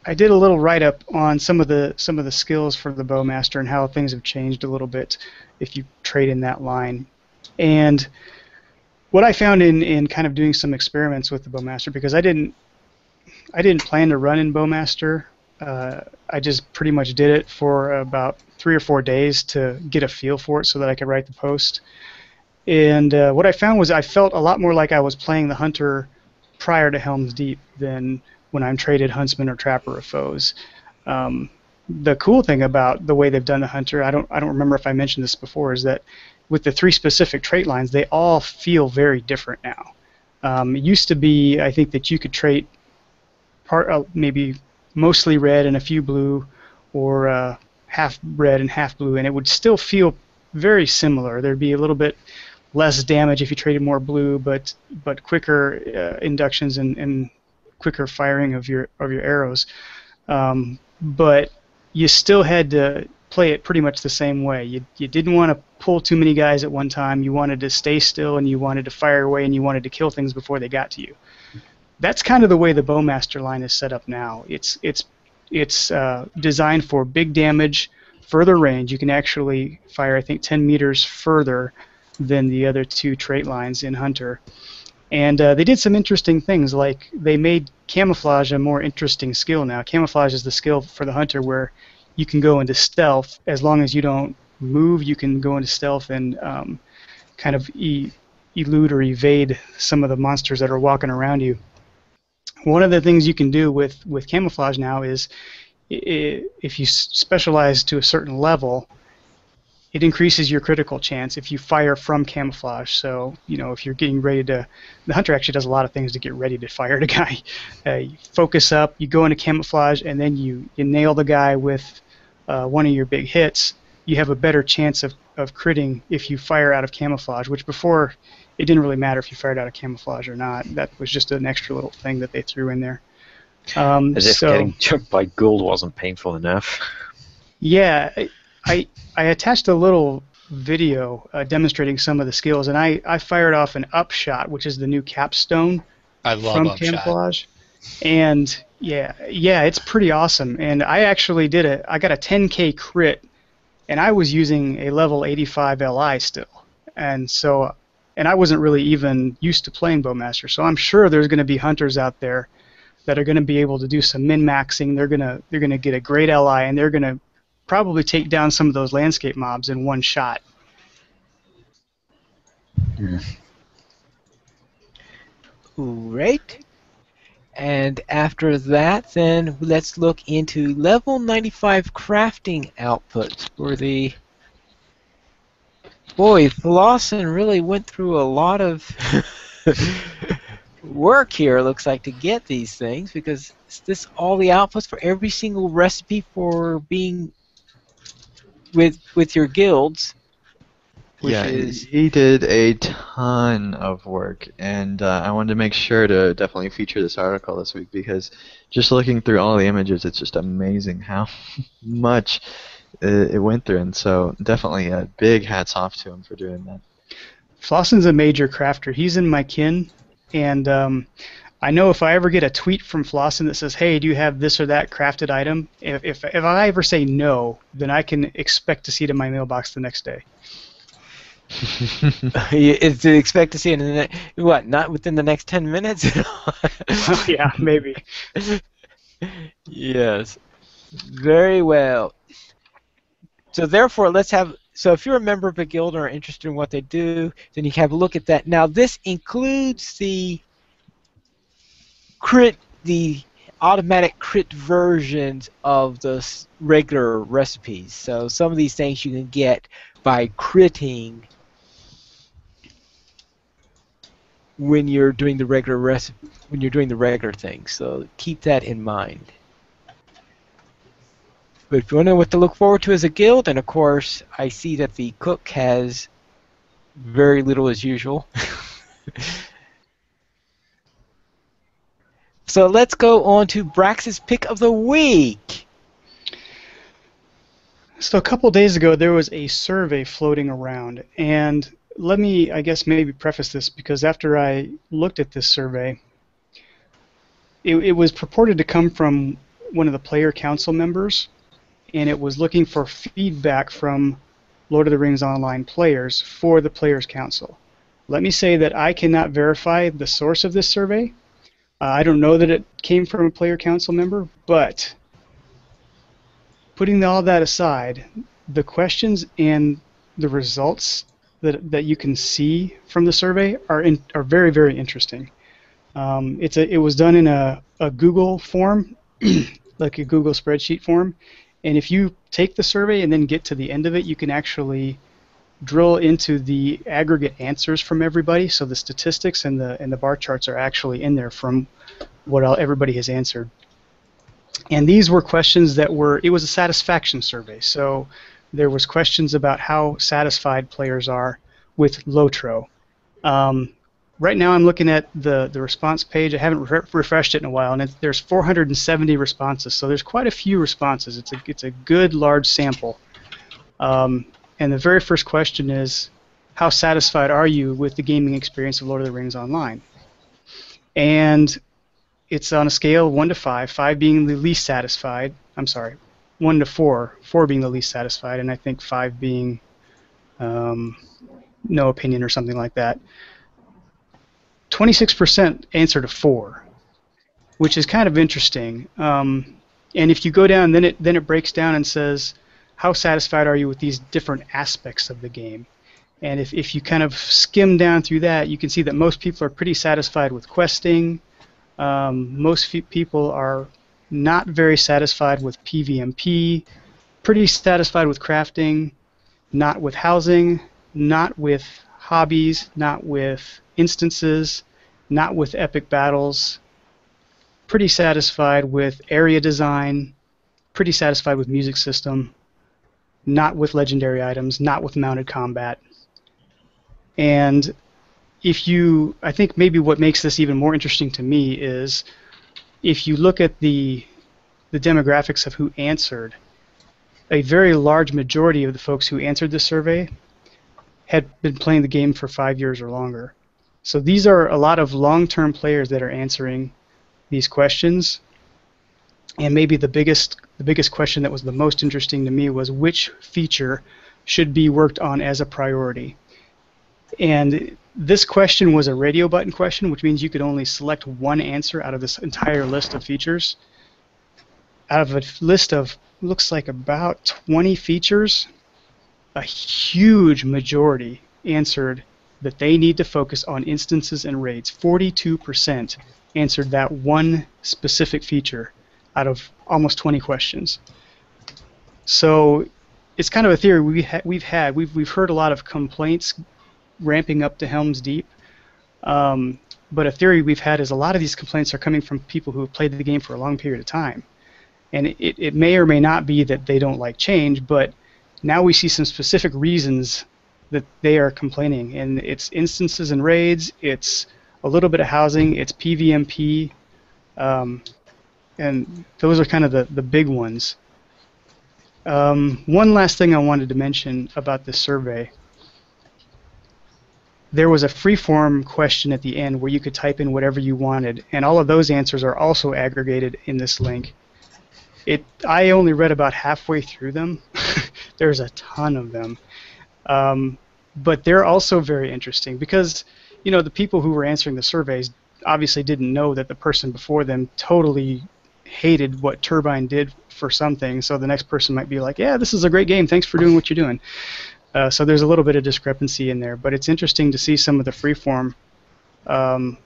I did a little write-up on some of the some of the skills for the Bowmaster and how things have changed a little bit if you trade in that line. And what I found in, in kind of doing some experiments with the Bowmaster, because I didn't I didn't plan to run in Bowmaster, uh, I just pretty much did it for about three or four days to get a feel for it so that I could write the post. And uh, what I found was I felt a lot more like I was playing the Hunter prior to Helm's Deep than when I'm traded Huntsman or Trapper of foes. Um, the cool thing about the way they've done the Hunter, I don't I don't remember if I mentioned this before, is that with the three specific trait lines, they all feel very different now. Um, it used to be, I think, that you could trait part, uh, maybe mostly red and a few blue, or uh, half red and half blue, and it would still feel very similar. There'd be a little bit less damage if you traded more blue, but but quicker uh, inductions and, and quicker firing of your of your arrows. Um, but you still had to play it pretty much the same way. You, you didn't want to pull too many guys at one time. You wanted to stay still, and you wanted to fire away, and you wanted to kill things before they got to you. That's kind of the way the Bowmaster line is set up now. It's it's it's uh, designed for big damage, further range. You can actually fire, I think, ten meters further than the other two trait lines in Hunter. And uh, they did some interesting things, like they made camouflage a more interesting skill now. Camouflage is the skill for the Hunter where you can go into stealth as long as you don't move, you can go into stealth and um, kind of e elude or evade some of the monsters that are walking around you. One of the things you can do with, with camouflage now is if you specialize to a certain level, it increases your critical chance if you fire from camouflage. So, you know, if you're getting ready to... The hunter actually does a lot of things to get ready to fire at a guy. Uh, you focus up, you go into camouflage, and then you, you nail the guy with uh, one of your big hits. You have a better chance of, of critting if you fire out of camouflage, which before it didn't really matter if you fired out of camouflage or not. That was just an extra little thing that they threw in there. Um, As if so, getting jumped by Gould wasn't painful enough. Yeah... It, I, I attached a little video uh, demonstrating some of the skills, and I, I fired off an upshot, which is the new capstone I love from upshot. Camouflage. And yeah, yeah, it's pretty awesome. And I actually did a, I got a ten K crit, and I was using a level eighty-five L I still, and so, and I wasn't really even used to playing Bowmaster. So I'm sure there's going to be hunters out there that are going to be able to do some min-maxing. They're gonna, they're gonna get a great L I, and they're gonna probably take down some of those landscape mobs in one shot. Yeah. Right. And after that, then let's look into level ninety-five crafting outputs for the... Boy, Lawson really went through a lot of work here, looks like, to get these things, because is this all the outputs for every single recipe for being... With with your guilds, which yeah, is he did a ton of work, and uh, I wanted to make sure to definitely feature this article this week, because just looking through all the images, it's just amazing how much uh, it went through, and so definitely a big hats off to him for doing that. Flosson's a major crafter. He's in my kin, and um, I know if I ever get a tweet from Flosson that says, hey, do you have this or that crafted item, if, if, if I ever say no, then I can expect to see it in my mailbox the next day. you, you expect to see it in the what, not within the next ten minutes? Well, yeah, maybe. Yes. Very well. So therefore, let's have... So if you're a member of a guild or are interested in what they do, then you can have a look at that. Now, this includes the... crit, the automatic crit versions of the regular recipes. So some of these things you can get by critting when you're doing the regular recipe, when you're doing the regular things. So keep that in mind. But if you want to know what to look forward to as a guild, and of course, I see that the cook has very little as usual. So let's go on to Brax's pick of the week. So a couple days ago, there was a survey floating around, and let me, I guess, maybe preface this, because after I looked at this survey, it, it was purported to come from one of the player council members, and it was looking for feedback from Lord of the Rings Online players for the Players Council. Let me say that I cannot verify the source of this survey. Uh, I don't know that it came from a player council member, but putting all that aside, the questions and the results that that you can see from the survey are in, are very, very interesting. Um, it's a it was done in a, a Google form, like a Google spreadsheet form, and if you take the survey and then get to the end of it, you can actually drill into the aggregate answers from everybody, so the statistics and the and the bar charts are actually in there from what everybody has answered. And these were questions that were, it was a satisfaction survey, so there was questions about how satisfied players are with Lotro. Um, right now I'm looking at the, the response page. I haven't re refreshed it in a while, and it's, there's four hundred seventy responses, so there's quite a few responses. It's a, it's a good large sample. Um, And the very first question is, how satisfied are you with the gaming experience of Lord of the Rings Online? And it's on a scale of one to five, five being the least satisfied. I'm sorry, one to four, four being the least satisfied, and I think five being um, no opinion or something like that. twenty-six percent answered a four, which is kind of interesting. Um, and if you go down, then it, then it breaks down and says, how satisfied are you with these different aspects of the game? And if, if you kind of skim down through that, you can see that most people are pretty satisfied with questing. Um, most fe- people are not very satisfied with P V M P, pretty satisfied with crafting, not with housing, not with hobbies, not with instances, not with epic battles, pretty satisfied with area design, pretty satisfied with music system, not with legendary items, not with mounted combat. And if you, I think maybe what makes this even more interesting to me is if you look at the the demographics of who answered, a very large majority of the folks who answered the survey had been playing the game for five years or longer. So these are a lot of long-term players that are answering these questions. And maybe the biggest the biggest question that was the most interesting to me was which feature should be worked on as a priority. And this question was a radio button question, which means you could only select one answer out of this entire list of features. Out of a list of, looks like about twenty features, a huge majority answered that they need to focus on instances and raids. forty-two percent answered that one specific feature out of almost twenty questions. So it's kind of a theory we ha we've had. We've, we've heard a lot of complaints ramping up to Helm's Deep. Um, but a theory we've had is a lot of these complaints are coming from people who have played the game for a long period of time. And it, it may or may not be that they don't like change, but now we see some specific reasons that they are complaining. And it's instances and raids, it's a little bit of housing, it's P V M P, um, and those are kind of the, the big ones. Um, one last thing I wanted to mention about this survey. There was a free-form question at the end where you could type in whatever you wanted, and all of those answers are also aggregated in this link. It, I only read about halfway through them. There's a ton of them. Um, but they're also very interesting because, you know, the people who were answering the surveys obviously didn't know that the person before them totally hated what Turbine did for something, so the next person might be like, yeah, this is a great game, thanks for doing what you're doing. Uh, so there's a little bit of discrepancy in there, but it's interesting to see some of the freeform. Um,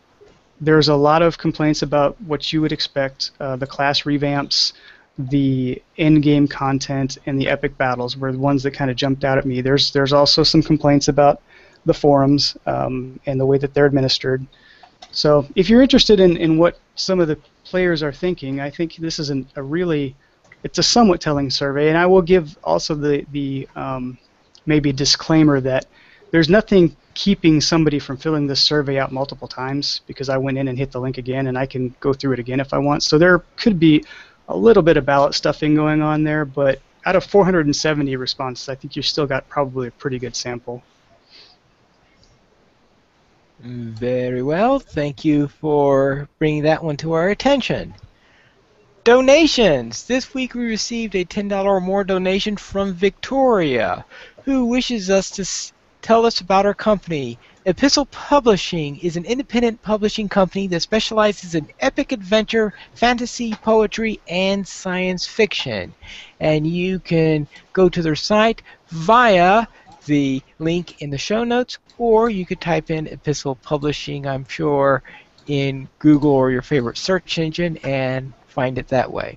there's a lot of complaints about what you would expect, uh, the class revamps, the in-game content, and the epic battles were the ones that kind of jumped out at me. There's there's also some complaints about the forums um, and the way that they're administered. So if you're interested in, in what some of the players are thinking, I think this is an, a really, it's a somewhat telling survey, and I will give also the, the um, maybe disclaimer that there's nothing keeping somebody from filling this survey out multiple times, because I went in and hit the link again, and I can go through it again if I want. So there could be a little bit of ballot stuffing going on there, but out of four hundred seventy responses, I think you've still got probably a pretty good sample. Very well. Thank you for bringing that one to our attention. Donations. This week we received a ten dollar or more donation from Victoria, who wishes us to s tell us about her company. Epistle Publishing is an independent publishing company that specializes in epic adventure, fantasy, poetry, and science fiction. And you can go to their site via the link in the show notes, or you could type in Epistle Publishing, I'm sure, in Google or your favorite search engine and find it that way.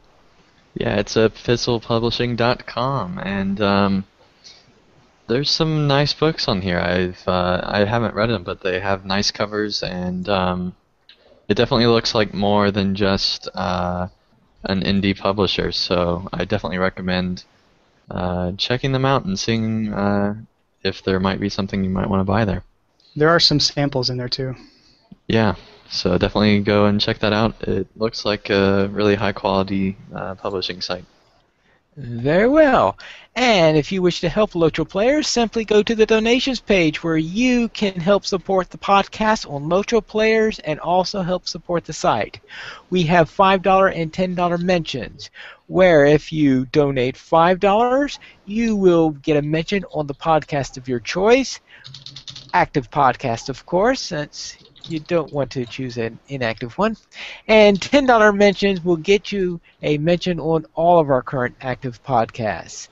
Yeah, it's epistle publishing dot com, and um, there's some nice books on here. I've uh, I haven't read them, but they have nice covers, and um, it definitely looks like more than just uh, an indie publisher, so I definitely recommend uh, checking them out and seeing uh, if there might be something you might want to buy there. There are some samples in there too. Yeah, so definitely go and check that out. It looks like a really high quality uh, publishing site. Very well. And if you wish to help Lotro Players, simply go to the donations page where you can help support the podcast on Lotro Players and also help support the site. We have five dollar and ten dollar mentions, where if you donate five dollars, you will get a mention on the podcast of your choice. Active podcast, of course, since you don't want to choose an inactive one. And ten dollar mentions will get you a mention on all of our current active podcasts.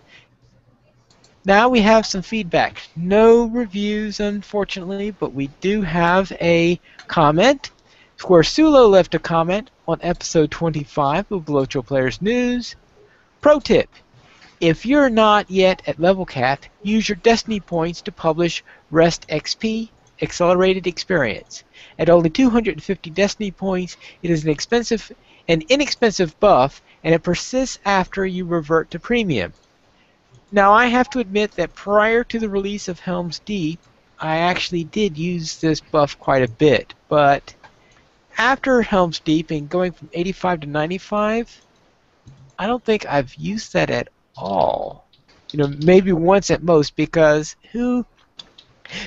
Now we have some feedback. No reviews, unfortunately, but we do have a comment where Sulo left a comment on episode twenty-five of Lotro Players News. Pro tip: if you're not yet at level cap, use your Destiny points to publish Rest X P Accelerated Experience. At only two hundred fifty Destiny points, it is an expensive, an inexpensive buff, and it persists after you revert to premium. Now, I have to admit that prior to the release of Helm's Deep, I actually did use this buff quite a bit, but after Helm's Deep and going from eighty-five to ninety-five, I don't think I've used that at all. You know, maybe once at most, because who?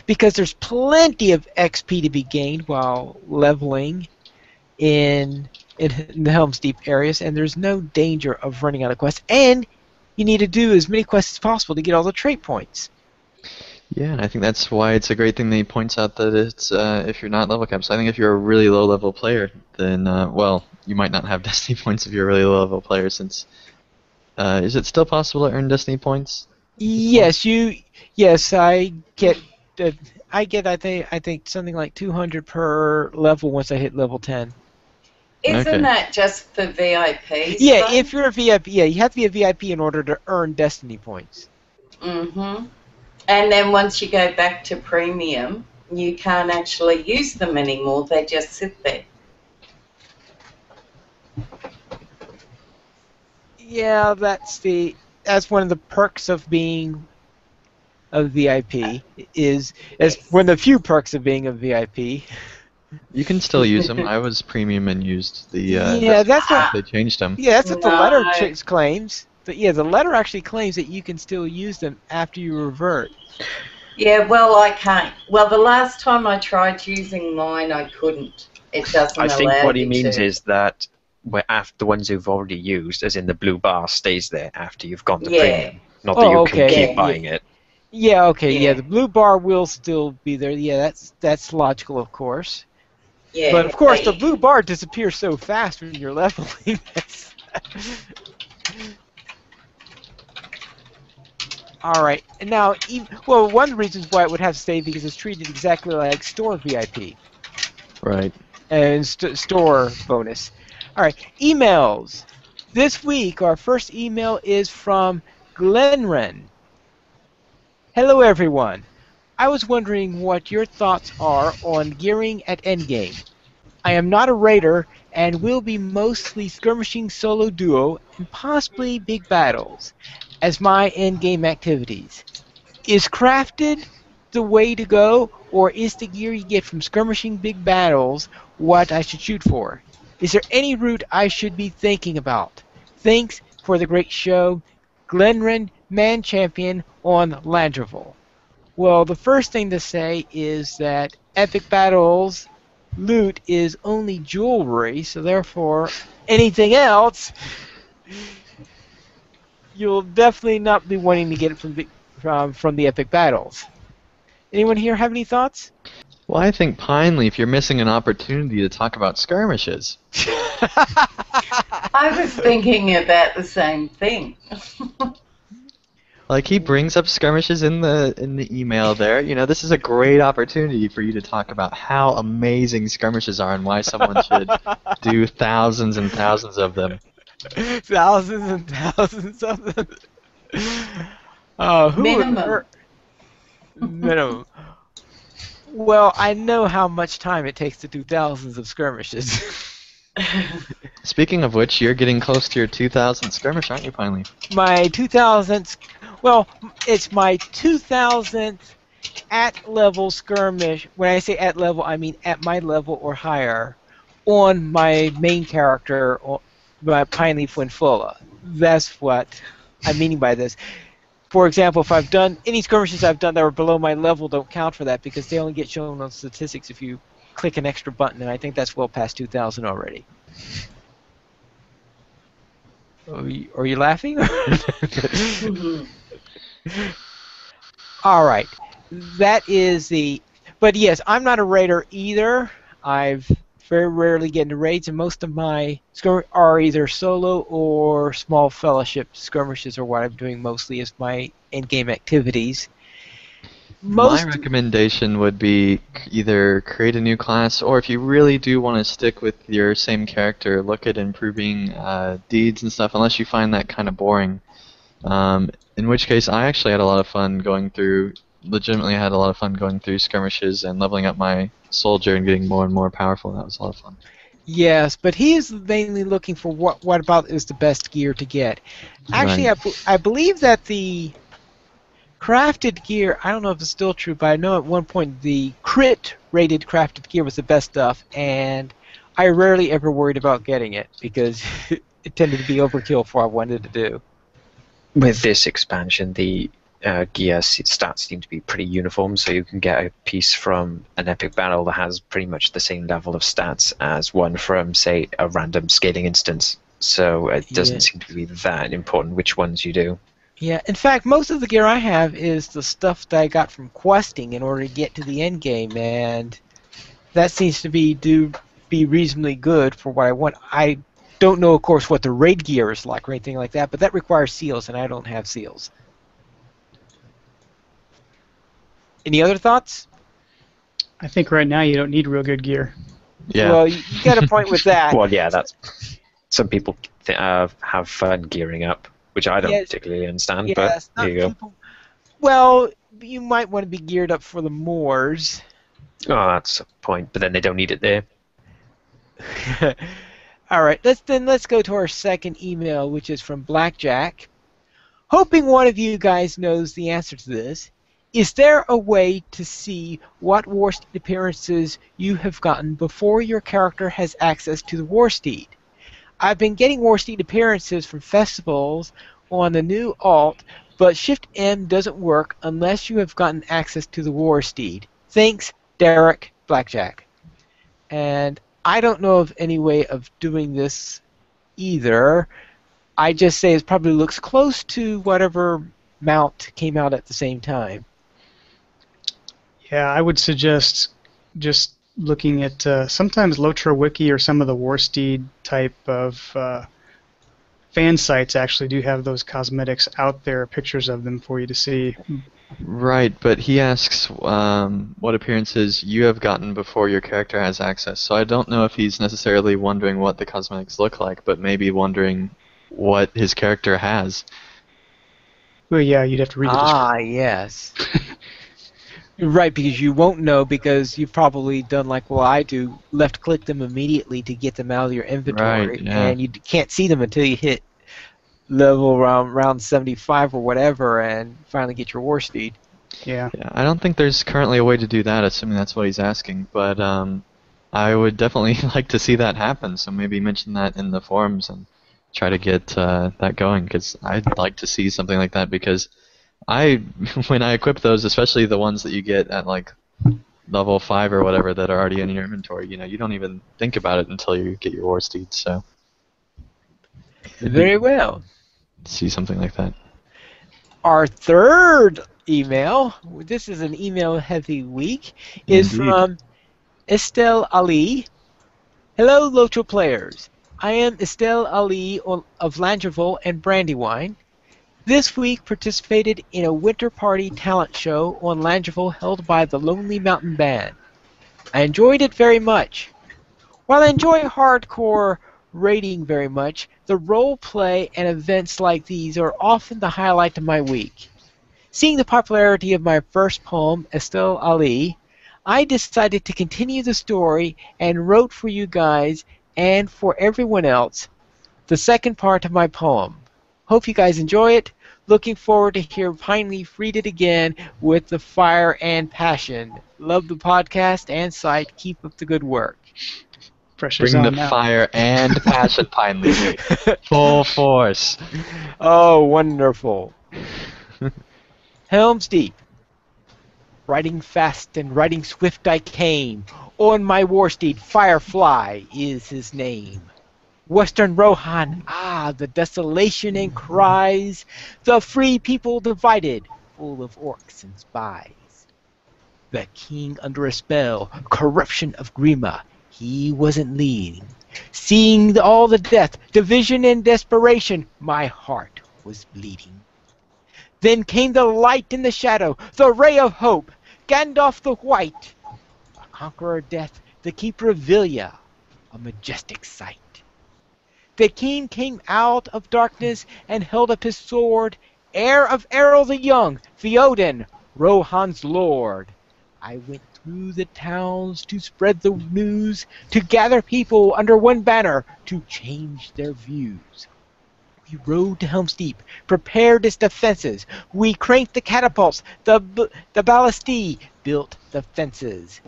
Because there's plenty of X P to be gained while leveling in, in the Helm's Deep areas, and there's no danger of running out of quests, and you need to do as many quests as possible to get all the trait points. Yeah, and I think that's why it's a great thing that he points out that it's uh, if you're not level capped. So I think if you're a really low level player, then uh, well, you might not have Destiny points if you're a really low level player. Since uh, is it still possible to earn Destiny points? Yes, you. Yes, I get. Uh, I get. I think. I think something like two hundred per level once I hit level ten. Isn't okay. that just for V I P? Yeah, stuff? If you're a V I P, yeah, you have to be a V I P in order to earn Destiny points. Mm-hmm. And then once you go back to premium, you can't actually use them anymore. They just sit there. Yeah, that's the that's one of the perks of being a V I P is is yes. one of the few perks of being a V I P. You can still use them. I was premium and used the. Uh, yeah, that's what they changed them. Yeah, that's what no. the letter claims. But yeah, the letter actually claims that you can still use them after you revert. Yeah, well, I can't. Well, the last time I tried using mine, I couldn't. It doesn't. I allow think what he means to. is that where after the ones you've already used, as in the blue bar, stays there after you've gone to yeah. premium. Not that oh, you okay. can keep yeah, buying yeah. it. Yeah. Okay. Yeah. yeah, the blue bar will still be there. Yeah, that's that's logical, of course. Yeah, but of course, the blue bar disappears so fast when you're leveling. All right. And now, well, one of the reasons why it would have to stay because it's treated exactly like store V I P. Right. And st store bonus. All right. Emails. This week, our first email is from Glenren. Hello, everyone. I was wondering what your thoughts are on gearing at endgame. I am not a raider and will be mostly skirmishing solo duo and possibly big battles as my endgame activities. Is crafted the way to go, or is the gear you get from skirmishing big battles what I should shoot for? Is there any route I should be thinking about? Thanks for the great show. Glenren, Man Champion on Langerville. Well, the first thing to say is that Epic Battles loot is only jewelry, so therefore anything else you'll definitely not be wanting to get it from the, from, from the Epic Battles. Anyone here have any thoughts? Well, I think Pine Leaf, you're missing an opportunity to talk about skirmishes. I was thinking about the same thing. Like, he brings up skirmishes in the in the email there. You know, this is a great opportunity for you to talk about how amazing skirmishes are and why someone should do thousands and thousands of them. Thousands and thousands of them. Uh, who minimum. Minimum. Well, I know how much time it takes to do thousands of skirmishes. Speaking of which, you're getting close to your two thousandth skirmish, aren't you, Pine Leaf? My two thousandth... Well, it's my two thousandth at-level skirmish. When I say at-level, I mean at my level or higher on my main character, my Pine Leaf Winfulla. That's what I'm meaning by this. For example, if I've done... Any skirmishes I've done that were below my level don't count for that because they only get shown on statistics if you click an extra button, and I think that's well past two thousand already. Are you, are you laughing? All right. That is the... But yes, I'm not a raider either. I've very rarely get into raids, and most of my skirmishes are either solo or small fellowship skirmishes are what I'm doing mostly as my in-game activities. Most My recommendation would be either create a new class, or if you really do want to stick with your same character, look at improving uh, deeds and stuff, unless you find that kind of boring. Um, in which case, I actually had a lot of fun going through, legitimately had a lot of fun going through skirmishes and leveling up my soldier and getting more and more powerful. That was a lot of fun. Yes, but he is mainly looking for what, what about is the best gear to get. Actually, right. I, I believe that the crafted gear, I don't know if it's still true, but I know at one point the crit rated crafted gear was the best stuff, and I rarely ever worried about getting it because it tended to be overkill for what I wanted to do. With this expansion, the uh, gear stats seem to be pretty uniform, so you can get a piece from an epic battle that has pretty much the same level of stats as one from, say, a random scaling instance. So it doesn't yeah. seem to be that important which ones you do. Yeah, in fact, most of the gear I have is the stuff that I got from questing in order to get to the end game, and that seems to be do be reasonably good for what I want. I don't know, of course, what the raid gear is like or anything like that, but that requires seals, and I don't have seals. Any other thoughts? I think right now you don't need real good gear. Yeah. Well, you, you got a point with that. Well, yeah, that's some people th uh, have fun gearing up. Which I don't yes. particularly understand, yes, but here you go. People, well, you might want to be geared up for the moors. Oh, that's a point, but then they don't need it there. All right, let's then let's go to our second email, which is from Blackjack. Hoping one of you guys knows the answer to this. Is there a way to see what Warsteed appearances you have gotten before your character has access to the Warsteed? I've been getting Warsteed appearances from festivals on the new alt, but Shift M doesn't work unless you have gotten access to the Warsteed. Thanks, Derek Blackjack. And I don't know of any way of doing this either. I just say it probably looks close to whatever mount came out at the same time. Yeah, I would suggest just looking at uh, sometimes Lotro Wiki or some of the Warsteed type of uh, fan sites actually do have those cosmetics out there, pictures of them for you to see. Right, but he asks um, what appearances you have gotten before your character has access, so I don't know if he's necessarily wondering what the cosmetics look like, but maybe wondering what his character has. Well, yeah, you'd have to read the description. Ah, yes. Right, because you won't know because you've probably done like well I do, left-click them immediately to get them out of your inventory, right, yeah. and you can't see them until you hit level around, around seventy-five or whatever and finally get your Warsteed. Yeah. yeah. I don't think there's currently a way to do that, assuming that's what he's asking, but um, I would definitely like to see that happen, so maybe mention that in the forums and try to get uh, that going, because I'd like to see something like that, because I, when I equip those, especially the ones that you get at like level five or whatever that are already in your inventory, you know, you don't even think about it until you get your Warsteed, so. Very well. See something like that. Our third email, this is an email-heavy week, is Indeed. From Estelle Ali. Hello, Lotro Players. I am Estelle Ali of Langerville and Brandywine. This week participated in a winter party talent show on Langerville held by the Lonely Mountain Band. I enjoyed it very much. While I enjoy hardcore raiding very much, the role play and events like these are often the highlight of my week. Seeing the popularity of my first poem, Estelle Ali, I decided to continue the story and wrote for you guys and for everyone else the second part of my poem. Hope you guys enjoy it. Looking forward to hear Pine Leaf read it again with the fire and passion. Love the podcast and site. Keep up the good work. Pressure's Bring on the now. Fire and passion, Pine Leaf. Full force. Oh, wonderful. Helm's Deep. Riding fast and riding swift I came. On my Warsteed, Firefly is his name. Western Rohan, ah, the desolation and cries, the free people divided, full of orcs and spies. The king under a spell, corruption of Grima, He wasn't leading. Seeing the, all the death, division, and desperation, my heart was bleeding. Then came the light in the shadow, the ray of hope, Gandalf the White, a conqueror of death, the keeper of Vilya, a majestic sight. The king came out of darkness and held up his sword, heir of Errol the Young, Theoden, Rohan's lord. I went through the towns to spread the news, to gather people under one banner, to change their views. We rode to Helm's Deep, prepared its defenses. We cranked the catapults, the b the ballistae, built the fences.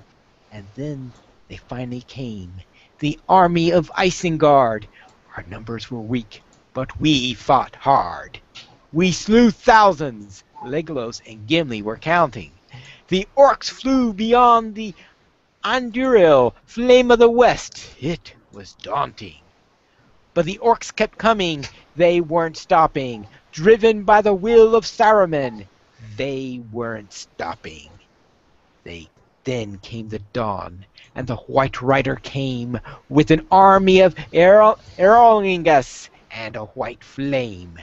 And then they finally came, the army of Isengard. Our numbers were weak, but we fought hard. We slew thousands. Legolas and Gimli were counting. The orcs flew beyond the Anduril, Flame of the West. It was daunting. But the orcs kept coming. They weren't stopping. Driven by the will of Saruman, they weren't stopping. They Then came the dawn, and the White Rider came with an army of Erolingus and a white flame.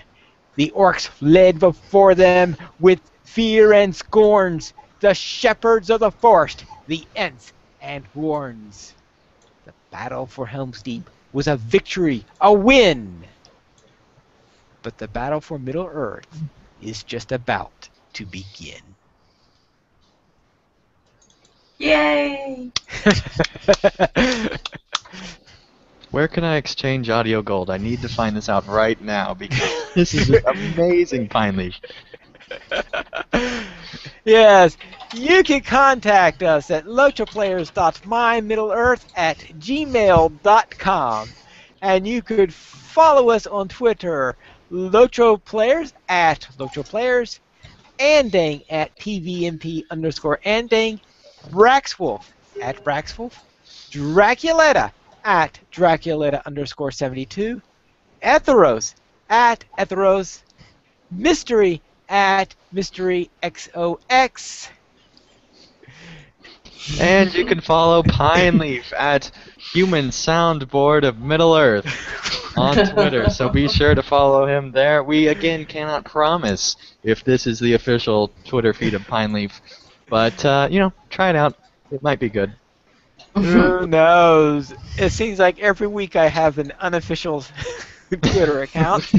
The orcs fled before them with fear and scorns. The shepherds of the forest, the Ents and Horns. The battle for Helm's Deep was a victory, a win. But the battle for Middle-earth is just about to begin. Yay! Where can I exchange audio gold? I need to find this out right now because this is just amazing, Pine Leaf. Yes, you can contact us at lotroplayers dot my middle earth at gmail dot com, and you could follow us on Twitter, lotroplayers at lotroplayers, Andang at tvmp underscore Andang, Braxwolf at Braxwolf, Draculetta at Draculetta underscore seventy-two, Ethelros at Ethelros, Mystery at Mystery X O X. And you can follow Pine Leaf at Human Soundboard of Middle Earth on Twitter, so be sure to follow him there. We again cannot promise if this is the official Twitter feed of Pine Leaf, but uh, you know, try it out. It might be good. Who knows? It seems like every week I have an unofficial Twitter account.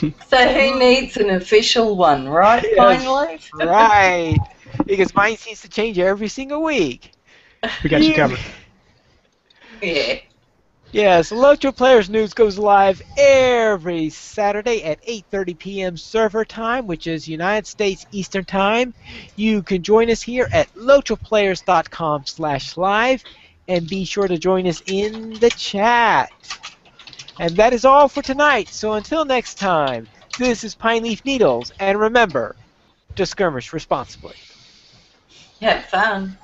So who needs an official one, right, Pine Leaf? Right. Because mine seems to change every single week. We got you covered. Yeah. Yes, Lotro Players News goes live every Saturday at eight thirty p m server time, which is United States Eastern Time. You can join us here at lotroplayers dot com slash live, and be sure to join us in the chat. And that is all for tonight, so until next time, this is Pine Leaf Needles, and remember to skirmish responsibly. Have fun.